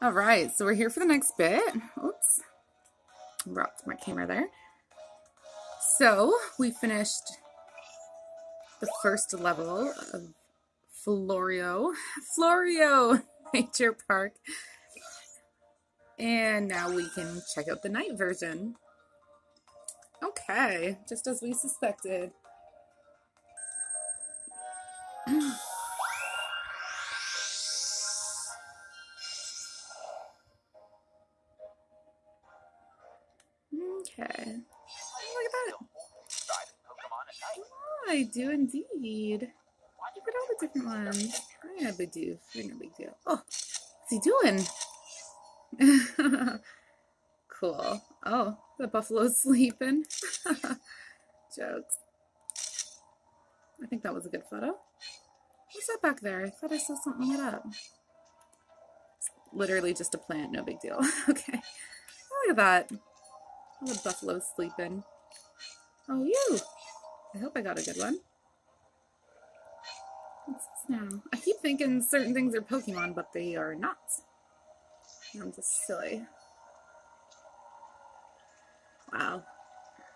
All right, so we're here for the next bit. Oops, brought my camera there. So we finished the first level of Florio Nature Park. And now we can check out the night version. Okay, just as we suspected. Okay. Look at that. Oh, I do indeed. Look at all the different ones. Ain't a big deal. Ain't a big deal. Oh, what's he doing? Cool. Oh, the buffalo's sleeping. Jokes. I think that was a good photo. What's that back there? I thought I saw something lit up. It's literally just a plant. No big deal. Okay. Oh, look at that. All the buffalo's sleeping. Oh, you. I hope I got a good one. What's this now? I keep thinking certain things are Pokemon, but they are not. I'm just silly. Wow.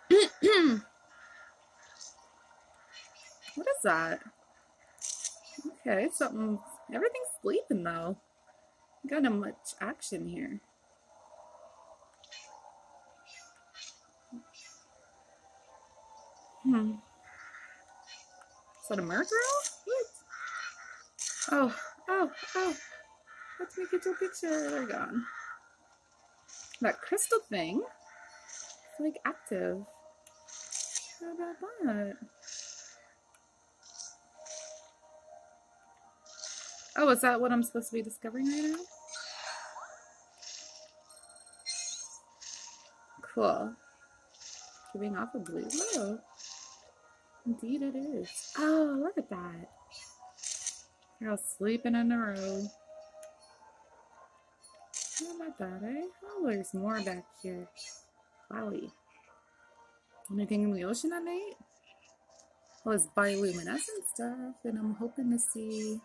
What is that? Okay, something. Everything's sleeping though. Got not much action here. Hmm. Is that a murderer? What? Oh, oh, oh. Let's make it to a picture. They're gone. That crystal thing. It's like active. How about that? Oh, is that what I'm supposed to be discovering right now? Cool. Giving off a blue. Whoa. Indeed it is. Oh, look at that. They're all sleeping in a row. How about that, eh? Oh, there's more back here. Wowie. Anything in the ocean at night? Well, it's bioluminescent stuff, and I'm hoping to see...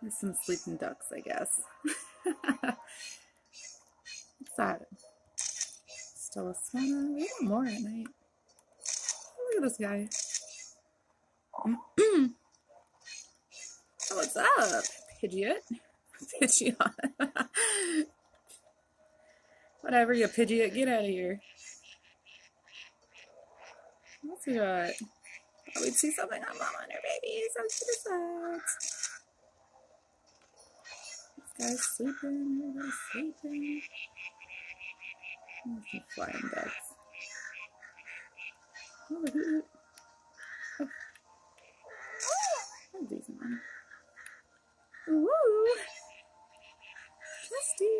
There's some sleeping ducks, I guess. What's that? Still a swan. We have more at night. Look at this guy. Oh, what's up, Pidgeot? Pidgeot. Whatever, you Pidgeot, get out of here. What's he got? Oh, we see something on Mama and her baby. So cute is that. This guy's sleeping. Everybody's sleeping. Some flying ducks. Oh, a decent one. Woo! Trusty!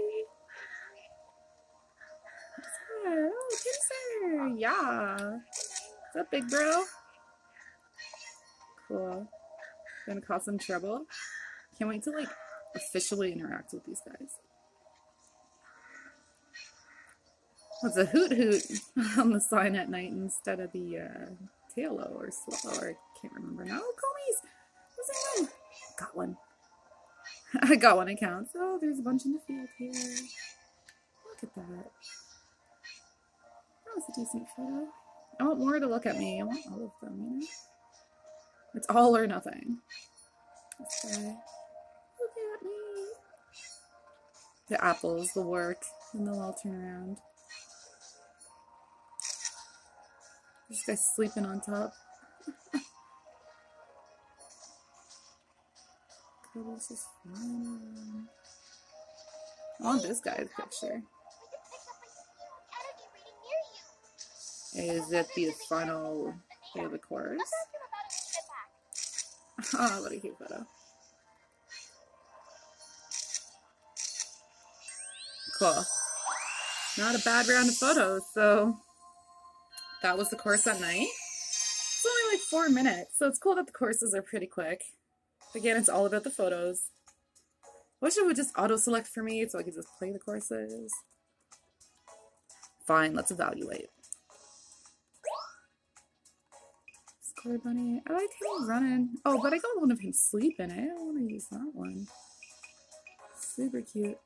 Oh, Pincer! Yeah! What's up, big bro? Cool. Gonna cause some trouble. Can't wait to, like, officially interact with these guys. It's a hoot-hoot on the sign at night instead of the tailo or slow, or I can't remember now. Oh, Komis! What's that one? Got one. I got one account. Oh, there's a bunch in the field here. Look at that. That was a decent photo. I want more to look at me. I want all of them, you know? It's all or nothing. This guy. Look at me. The apples will work, and they'll all turn around. This guy's sleeping on top. I want this guy's picture. Is it the final day of the course? Oh, what a cute photo. Cool. Not a bad round of photos, so... That was the course at night. It's only like 4 minutes, so it's cool that the courses are pretty quick. Again, it's all about the photos. I wish it would just auto-select for me so I could just play the courses. Fine, let's evaluate. Score bunny. I like him running. Oh, but I got one of him sleeping. I don't want to use that one. super cute.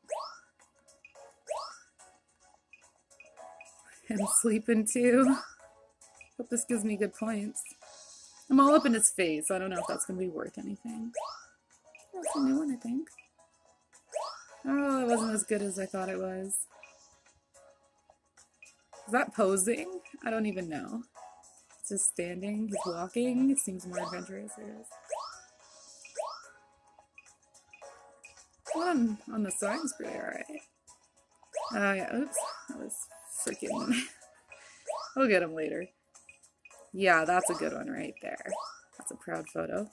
I'm sleeping too. Hope this gives me good points. I'm all up in his face. I don't know if that's going to be worth anything. That's a new one, I think. Oh, it wasn't as good as I thought it was. Is that posing? I don't even know. It's just standing. He's walking. It seems more adventurous. It is. One on the side is pretty alright. Yeah, oops. That was freaking... We'll get him later. Yeah, that's a good one right there. That's a proud photo.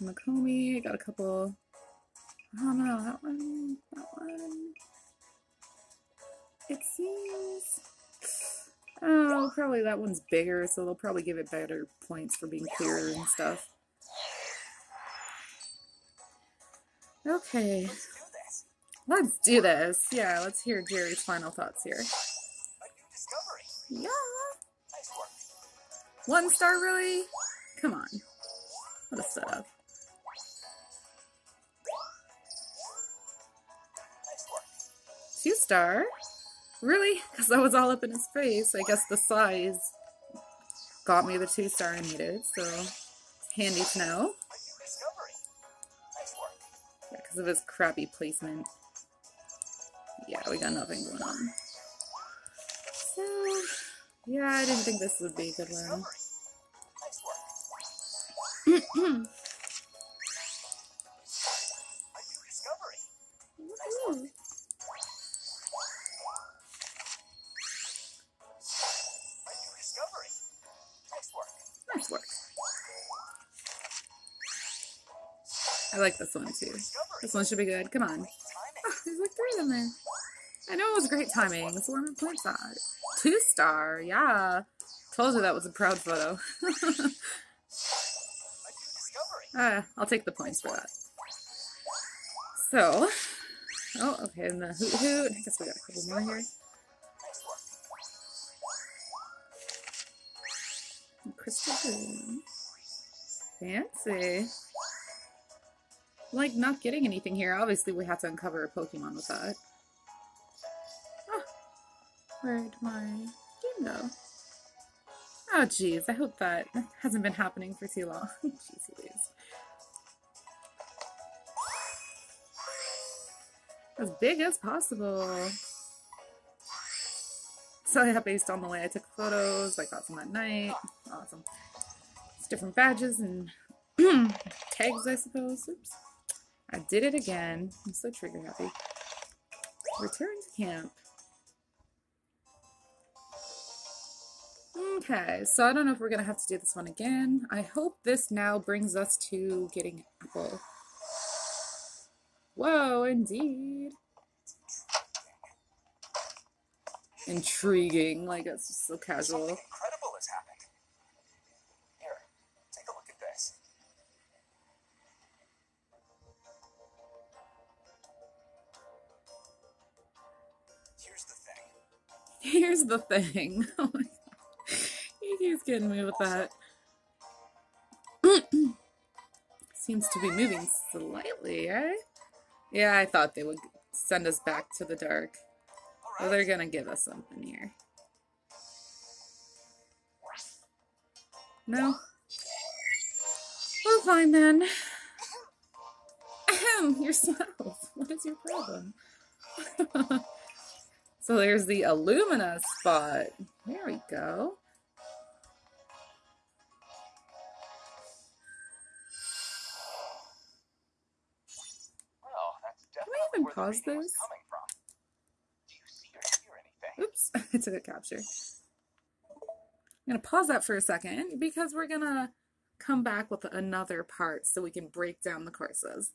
Makomi, I got a couple. Oh no, that one. It seems... Oh, probably that one's bigger, so they'll probably give it better points for being clearer and stuff. Okay. Let's do this. Yeah, let's hear Jerry's final thoughts here. Yeah. One star, really? Come on. What a setup. Two star? Really? Because I was all up in his face. I guess the size got me the 2-star I needed, so it's handy to know. Yeah, because of his crappy placement. Yeah, we got nothing going on. So, yeah, I didn't think this would be a good one. Nice work. I like this one too. This one should be good. Come on. Oh, there's like 3 of them there. I know it was great timing, so I'm points on. 2-star, yeah. Told you that was a proud photo. I'll take the points for that. So, oh, okay, and the hoot hoot. I guess we got a couple more here. Crystal Boom. Fancy. Like, not getting anything here. Obviously, we have to uncover a Pokemon with that. Oh, where'd my game go? Oh, jeez. I hope that hasn't been happening for too long. Jeez, it is. As big as possible. So yeah, based on the way I took photos, I got some that night. Awesome. It's different badges and tags, I suppose. Oops. I did it again. I'm so trigger happy. Return to camp. Okay, so I don't know if we're going to have to do this one again. I hope this now brings us to getting Apple. Whoa, indeed. Intriguing, like it's just so casual. Something incredible has happened. Here, take a look at this. Here's the thing. Oh my god, he keeps getting me with that. Seems to be moving slightly, eh? Yeah, I thought they would send us back to the dark. Well, they're gonna give us something here. No? Well, fine then. Ahem, yourself. What is your problem? So there's the Illumina spot. There we go. Well, that's definitely where the video was coming from. Oops, I took a capture. I'm going to pause that for a second because we're going to come back with another part so we can break down the courses.